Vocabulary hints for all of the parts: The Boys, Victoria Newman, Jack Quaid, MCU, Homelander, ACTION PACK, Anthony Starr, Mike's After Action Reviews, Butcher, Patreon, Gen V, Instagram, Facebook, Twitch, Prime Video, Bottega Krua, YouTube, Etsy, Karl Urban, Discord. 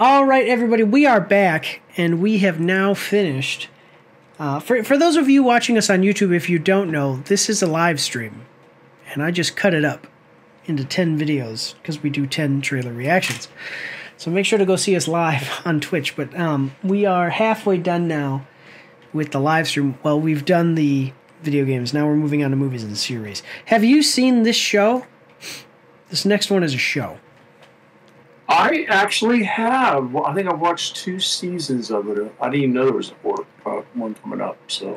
All right, everybody, we are back, and we have now finished. For those of you watching us on YouTube, if you don't know, this is a live stream, and I just cut it up into 10 videos because we do 10 trailer reactions. So make sure to go see us live on Twitch. But we are halfway done now with the live stream. Well, we've done the video games. Now we're moving on to movies and series. Have you seen this show? This next one is a show. I actually have. I think I've watched 2 seasons of it. I didn't even know there was a one coming up. So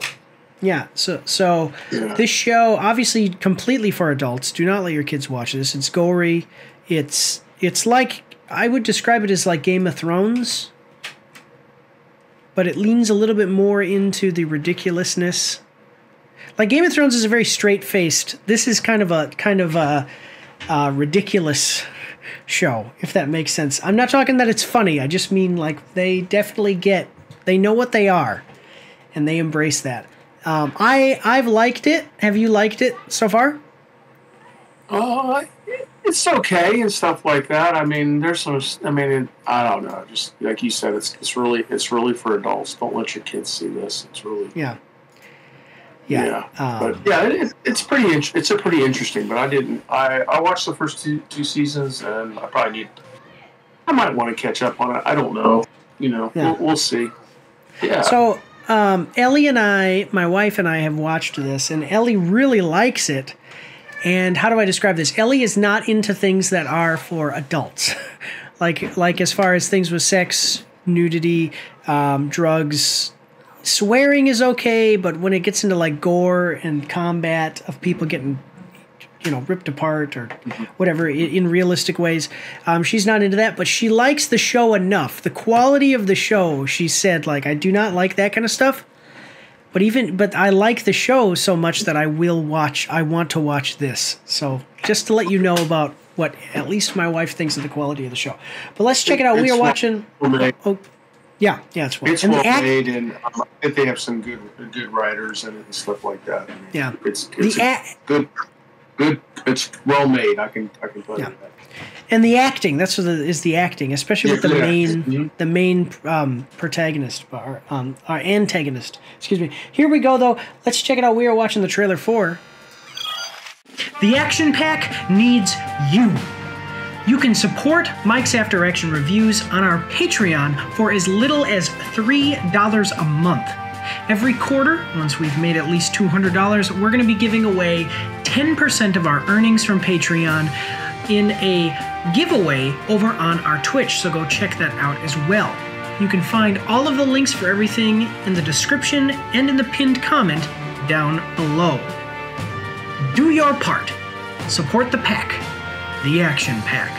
yeah. So yeah. This show, obviously completely for adults. Do not let your kids watch this. It's gory. It's like, I would describe it as like Game of Thrones, but it leans a little bit more into the ridiculousness. Like Game of Thrones is a very straight-faced. This is kind of a ridiculous show, if that makes sense. I'm not talking that it's funny. I just mean like they definitely they know what they are, and they embrace that. I've liked it. Have you liked it so far? It's okay and stuff like that. I mean, there's some. I mean, I don't know. Just like you said, it's really for adults. Don't let your kids see this. It's really yeah. But yeah, it's pretty interesting. But I didn't. I watched the first two seasons, and I probably need. I might want to catch up on it. I don't know. You know, yeah. We'll see. Yeah. So Ellie and I, my wife and I, have watched this, and Ellie really likes it. And how do I describe this? Ellie is not into things that are for adults, like as far as things with sex, nudity, drugs. Swearing is okay, but when it gets into like gore and combat of people getting, you know, ripped apart or whatever in realistic ways, she's not into that. But she likes the show enough. The quality of the show, she said, like, I do not like that kind of stuff. But I like the show so much that I want to watch this. So just to let you know about what at least my wife thinks of the quality of the show. But let's check it out. We are watching. Oh, yeah, it's well. It's well made, and I think they have some good writers in it and stuff like that. I mean, yeah, it's good. It's well made. I can tell you that. And the acting, that's the acting, especially with the main protagonist or our antagonist. Excuse me. Here we go, though. Let's check it out. We are watching the trailer for The Action Pack Needs You. You can support Mike's After Action Reviews on our Patreon for as little as $3 a month. Every quarter, once we've made at least $200, we're going to be giving away 10% of our earnings from Patreon in a giveaway over on our Twitch, so go check that out as well. You can find all of the links for everything in the description and in the pinned comment down below. Do your part. Support the pack. The Action Pack.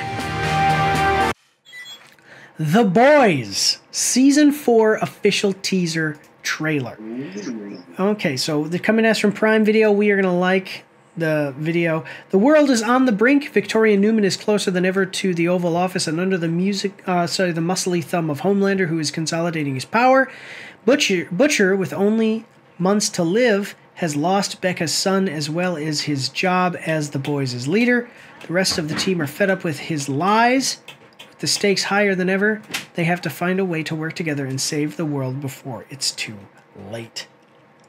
The Boys Season 4 official teaser trailer. Okay, so they're coming at us from Prime Video. We are going to like the video. The world is on the brink. Victoria Newman is closer than ever to the Oval Office and under the muscly thumb of Homelander, who is consolidating his power. Butcher, with only months to live, has lost Becca's son as well as his job as the boys' leader. The rest of the team are fed up with his lies. With the stakes higher than ever, they have to find a way to work together and save the world before it's too late.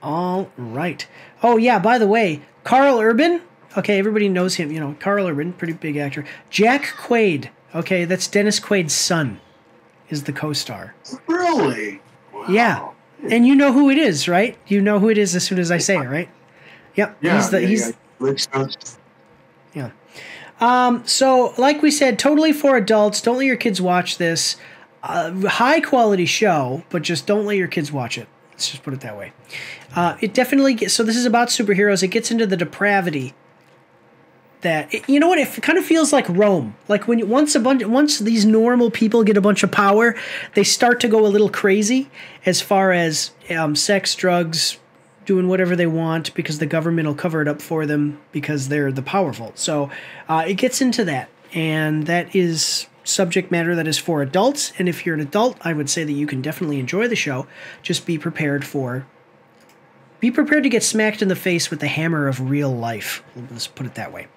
All right. Oh, yeah, by the way, Karl Urban. Okay, everybody knows him. You know, Karl Urban, pretty big actor. Jack Quaid. Okay, that's Dennis Quaid's son, is the co-star. Really? Wow. Yeah. And you know who it is, right? You know who it is as soon as I say it, right? Yep. Yeah. Yeah. So, like we said, totally for adults. Don't let your kids watch this. High-quality show, but just don't let your kids watch it. Let's just put it that way. It definitely gets, so this is about superheroes. It gets into the depravity that, you know what, it kind of feels like Rome. Like when once these normal people get a bunch of power, they start to go a little crazy as far as sex, drugs, doing whatever they want because the government will cover it up for them because they're the powerful. So it gets into that, and that is subject matter that is for adults, and if you're an adult, I would say that you can definitely enjoy the show. Just be prepared to get smacked in the face with the hammer of real life. Let's put it that way.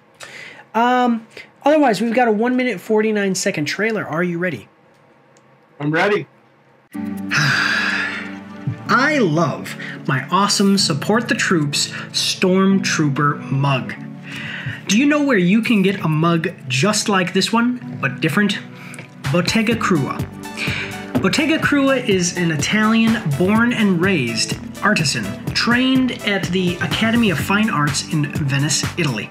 Otherwise, we've got a 1 minute 49-second trailer. Are you ready? I'm ready. I love my awesome Support the Troops Stormtrooper mug. Do you know where you can get a mug just like this one, but different? Bottega Krua. Bottega Krua is an Italian born and raised artisan trained at the Academy of Fine Arts in Venice, Italy.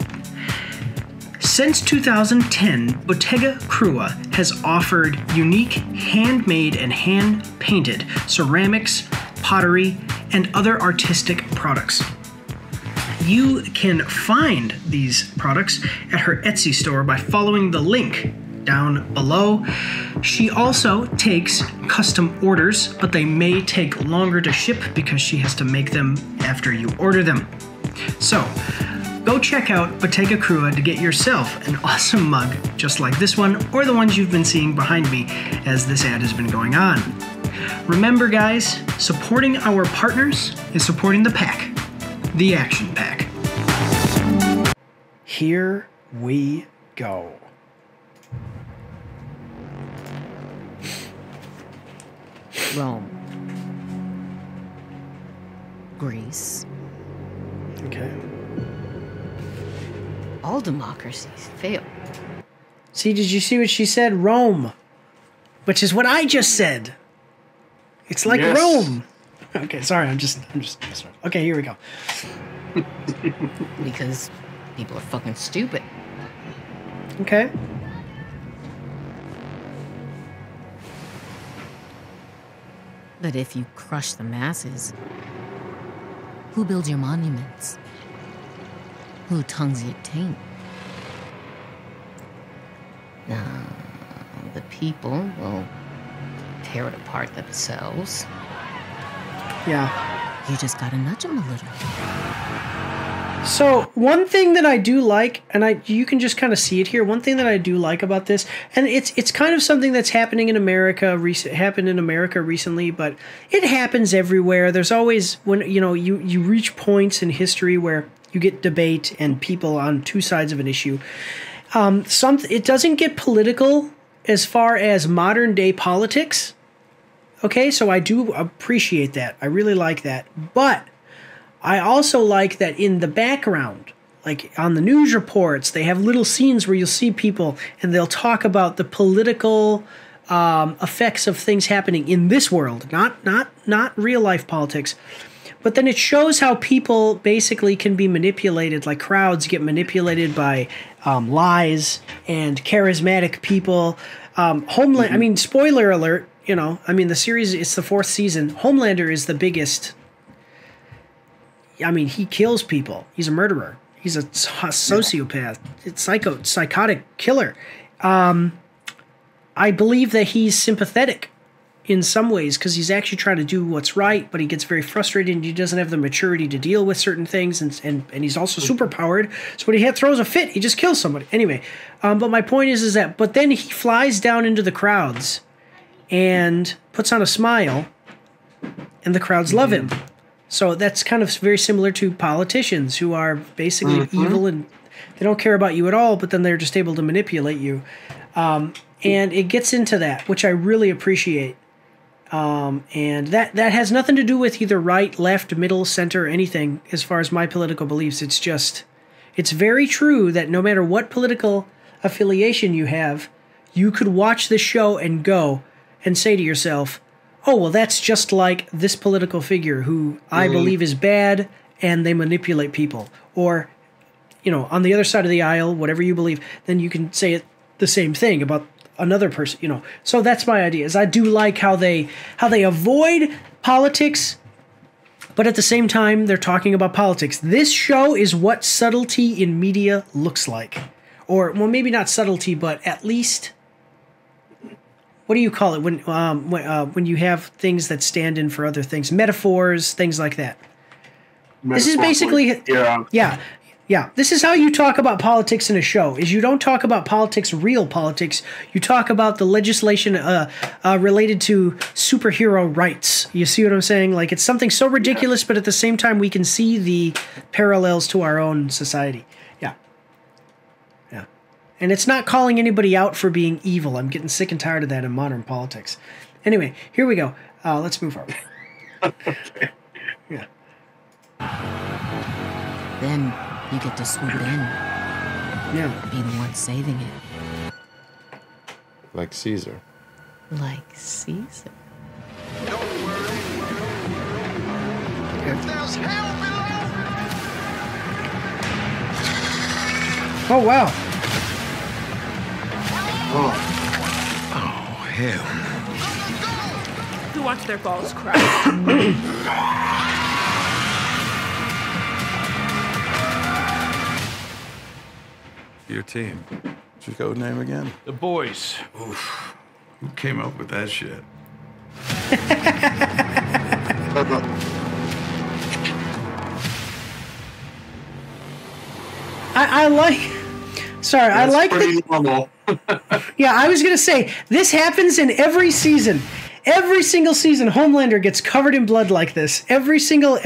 Since 2010, Bottega Krua has offered unique handmade and hand-painted ceramics, pottery, and other artistic products. You can find these products at her Etsy store by following the link down below. She also takes custom orders, but they may take longer to ship because she has to make them after you order them. So go check out Bottega Krua to get yourself an awesome mug just like this one or the ones you've been seeing behind me as this ad has been going on. Remember guys, supporting our partners is supporting the pack. The Action Pack. Here we go. Rome. Greece. Okay. All democracies fail. See, did you see what she said? Rome. Which is what I just said. It's like yes. Rome. Okay, sorry, I'm just sorry. Okay, here we go. Because people are fucking stupid. Okay. But if you crush the masses, who builds your monuments? Who tongues your taint? The people will tear it apart themselves. Yeah. You just gotta nudge him a little. So one thing that I do like, and you can just kind of see it here, one thing that I do like about this, and it's kind of something that's happening in America, happened in America recently, but it happens everywhere. There's always, when you know, you reach points in history where you get debate and people on two sides of an issue. It doesn't get political as far as modern day politics. Okay, so I do appreciate that. I really like that. But I also like that in the background, like on the news reports, they have little scenes where you'll see people and they'll talk about the political effects of things happening in this world, not real life politics. But then it shows how people basically can be manipulated, like crowds get manipulated by lies and charismatic people. Homelander, I mean, spoiler alert, you know, I mean, the series, it's the 4th season. Homelander is the biggest. I mean, he kills people. He's a murderer. He's a sociopath. It's psychotic killer. I believe that he's sympathetic in some ways because he's actually trying to do what's right, but he gets very frustrated and he doesn't have the maturity to deal with certain things, and he's also super powered. So when he throws a fit, he just kills somebody. Anyway, but my point is that, but then he flies down into the crowds and puts on a smile, and the crowds love him. So that's kind of very similar to politicians who are basically evil and they don't care about you at all, but then they're just able to manipulate you. And it gets into that, which I really appreciate. And that has nothing to do with either right, left, middle, center, anything as far as my political beliefs. It's just, it's very true that no matter what political affiliation you have, you could watch this show and go, and say to yourself, oh, well, that's just like this political figure who I believe is bad and they manipulate people. Or, you know, on the other side of the aisle, whatever you believe, then you can say the same thing about another person, you know. So that's my idea, is I do like how they avoid politics, but at the same time, they're talking about politics. This show is what subtlety in media looks like. Or, well, maybe not subtlety, but at least... what do you call it when you have things that stand in for other things? Metaphors, things like that. This is basically... Yeah. This is how you talk about politics in a show, is you don't talk about politics, real politics. You talk about the legislation related to superhero rights. You see what I'm saying? Like, it's something so ridiculous, but at the same time, we can see the parallels to our own society. And it's not calling anybody out for being evil. I'm getting sick and tired of that in modern politics. Anyway, here we go. Let's move on. Okay. Yeah. Then you get to swoop in. Yeah. Be the one saving it. Like Caesar. Like Caesar. Don't worry. If there's hell below. Oh wow. Oh. Oh hell. Watch their balls crack. Your team. What's your code name again? The Boys. Oof. Who came up with that shit? I like... Sorry, that's I like pretty normal. Yeah, I was gonna say this happens in every season. Every single season, Homelander gets covered in blood like this. Every single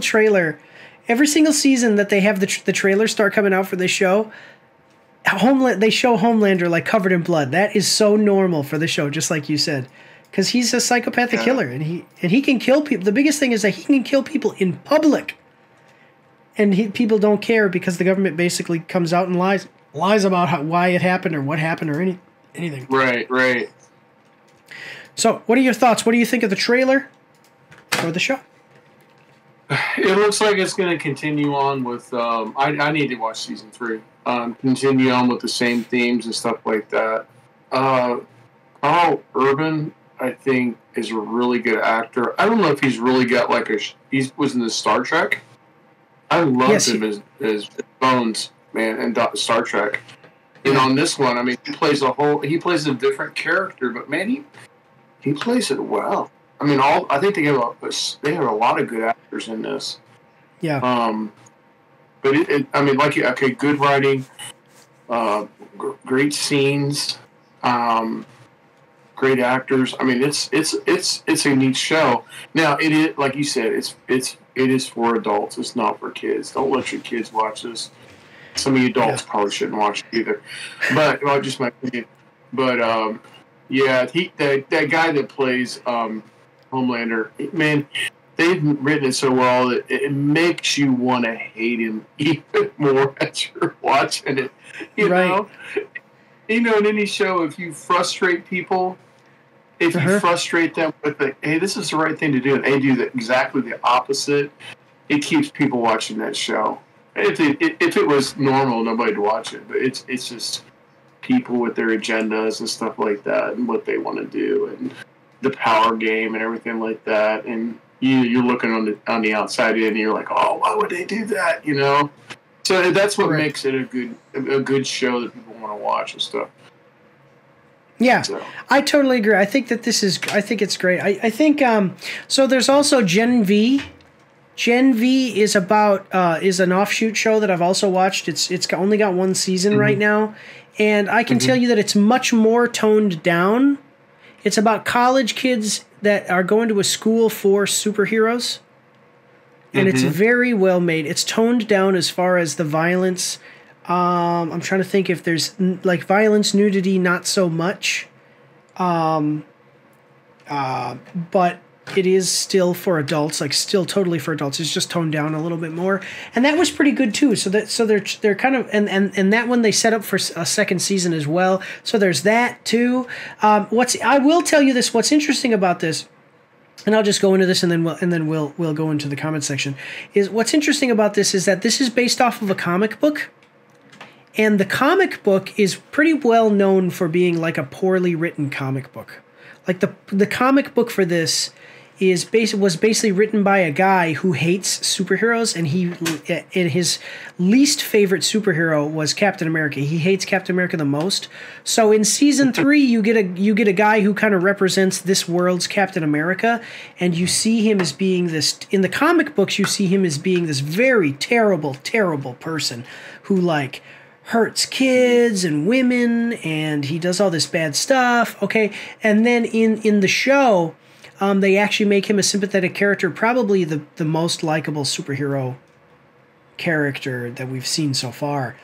trailer, every single season that they have the trailers start coming out for the show, they show Homelander like covered in blood. That is so normal for the show, just like you said, because he's a psychopathic killer, and he can kill people. The biggest thing is that he can kill people in public, and people don't care because the government basically comes out and lies about why it happened or what happened or anything. Right, right. So, what are your thoughts? What do you think of the trailer for the show? It looks like it's going to continue on with... I need to watch season 3. Continue on with the same themes and stuff like that. Karl Urban, I think, is a really good actor. I don't know if he's really got like a... He was in the Star Trek. I loved him as Bones, man, and Star Trek. And on this one, I mean, he plays a different character, but man, he plays it well. I mean, I think they have a lot of good actors in this. Yeah. But I mean, like, okay, good writing, great scenes, great actors. I mean, it's a neat show. Now, it is, like you said, it is for adults. It's not for kids. Don't let your kids watch this. Some of you adults probably shouldn't watch it either. But well, just my opinion. But yeah, that guy that plays Homelander, man, they've written it so well that it makes you want to hate him even more as you're watching it. You know? You know, in any show, if you frustrate people, if you frustrate them with the, hey, this is the right thing to do, and they do exactly the opposite, it keeps people watching that show. If it was normal, nobody'd watch it. But it's just people with their agendas and stuff like that, and what they want to do, and the power game and everything like that. And you're looking on the outside in, and you're like, oh, why would they do that? You know. So that's what makes it a good show that people want to watch and stuff. Yeah, so. I totally agree. I think that this is. I think it's great. I think so. There's also Gen V. Gen V is about is an offshoot show that I've also watched. It's only got one season right now, and I can tell you that it's much more toned down. It's about college kids that are going to a school for superheroes, and it's very well made. It's toned down as far as the violence. I'm trying to think if there's like violence, nudity, not so much, but. It is still for adults, like still totally for adults. It's just toned down a little bit more, and that was pretty good too. So they're kind of and that one they set up for a second season as well. So there's that too. I will tell you this. What's interesting about this, and I'll just go into this, and then we'll go into the comment section. Is what's interesting about this is that this is based off of a comic book, and the comic book is pretty well known for being like a poorly written comic book. Like the comic book for this. Was basically written by a guy who hates superheroes, and his least favorite superhero was Captain America. He hates Captain America the most. So in season 3, you get a guy who kind of represents this world's Captain America, and you see him as being this. In the comic books, you see him as being this very terrible, terrible person who like hurts kids and women, and he does all this bad stuff. Okay, and then in the show. They actually make him a sympathetic character, probably the most likable superhero character that we've seen so far.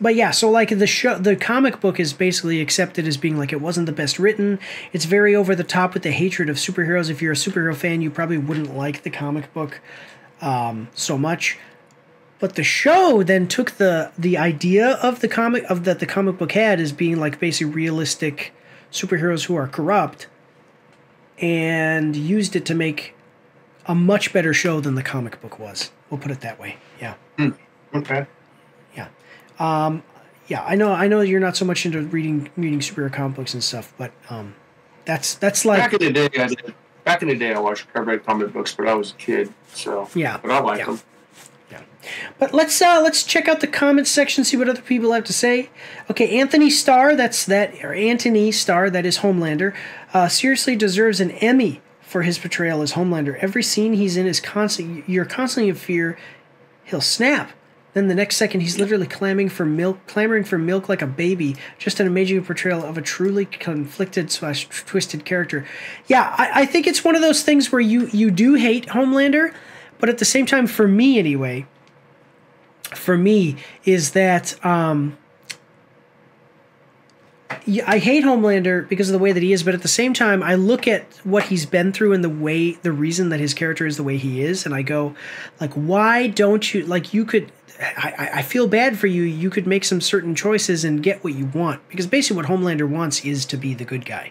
But yeah, so like the comic book is basically accepted as being like it wasn't the best written. It's very over the top with the hatred of superheroes. If you're a superhero fan, you probably wouldn't like the comic book so much. But the show then took the idea of the comic that the comic book had as being like basically realistic superheroes who are corrupt, and used it to make a much better show than the comic book was. We'll put it that way. Yeah. Mm. Okay. Yeah. Yeah, I know you're not so much into reading superhero comic books and stuff, but that's like back in the day I read comic books, but I was a kid, so yeah, but I like them. Yeah. But let's check out the comments section, see what other people have to say. Okay, Anthony Starr, that is Homelander, seriously deserves an Emmy for his portrayal as Homelander. Every scene he's in is you're constantly in fear he'll snap. Then the next second, he's literally clamoring for milk like a baby. Just an amazing portrayal of a truly conflicted / twisted character. Yeah, I think it's one of those things where you do hate Homelander, but at the same time, for me anyway, is that I hate Homelander because of the way that he is, but at the same time, I look at what he's been through and the reason that his character is the way he is, and I go, like, why don't you, like, you could... I feel bad for you. You could make some certain choices and get what you want, because basically what Homelander wants is to be the good guy,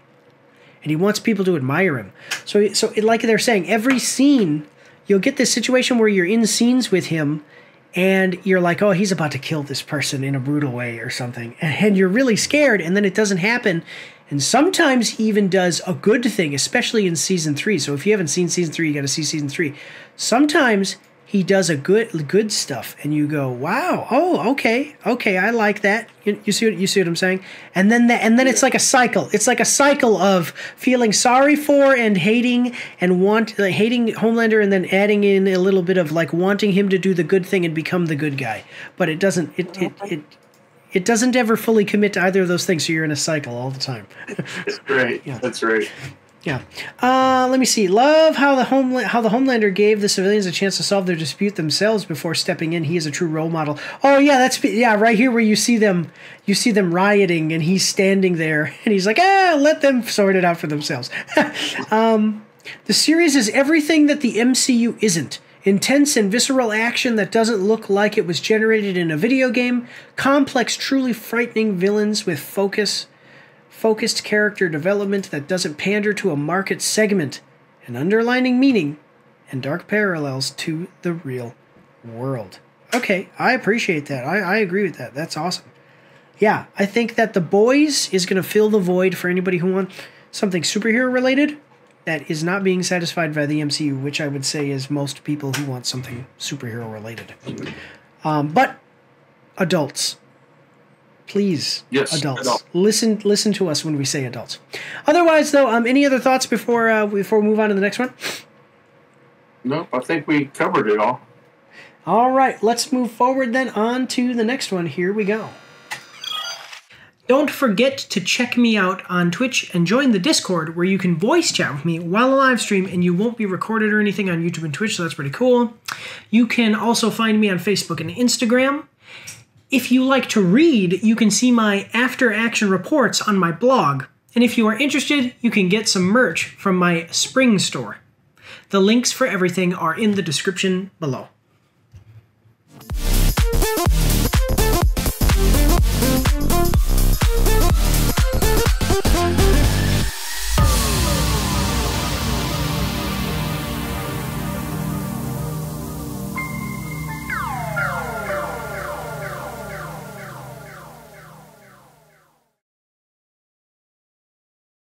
and he wants people to admire him. So like they're saying, every scene you'll get this situation where you're in scenes with him and you're like, oh, he's about to kill this person in a brutal way or something, and you're really scared, and then it doesn't happen. And sometimes he even does a good thing, especially in season 3. So if you haven't seen season 3, you got to see season 3. Sometimes he does a good stuff, and you go, wow, oh, okay, I like that. You see what I'm saying? And then it's like a cycle. It's like a cycle of feeling sorry for and hating and hating Homelander, and then adding in a little bit of like wanting him to do the good thing and become the good guy. But it doesn't it doesn't ever fully commit to either of those things. So you're in a cycle all the time. That's great. Yeah. That's right. Yeah. Let me see. Love how the Homelander gave the civilians a chance to solve their dispute themselves before stepping in. He is a true role model. Oh yeah, right here where you see them rioting, and he's standing there and he's like, "Ah, let them sort it out for themselves." The series is everything that the MCU isn't. Intense and visceral action that doesn't look like it was generated in a video game. Complex, truly frightening villains with focused character development that doesn't pander to a market segment, an underlining meaning, and dark parallels to the real world. Okay, I appreciate that. I agree with that. That's awesome. Yeah, I think that The Boys is going to fill the void for anybody who wants something superhero-related that is not being satisfied by the MCU, which I would say is most people who want something superhero-related. But adults... Please, yes, adults, listen to us when we say adults. Otherwise, though, any other thoughts before we move on to the next one? No, I think we covered it all. All right, let's move forward then on to the next one. Here we go. Don't forget to check me out on Twitch and join the Discord, where you can voice chat with me while I live stream, and you won't be recorded or anything on YouTube and Twitch, so that's pretty cool. You can also find me on Facebook and Instagram. If you like to read, you can see my after-action reports on my blog. And if you are interested, you can get some merch from my spring store. The links for everything are in the description below.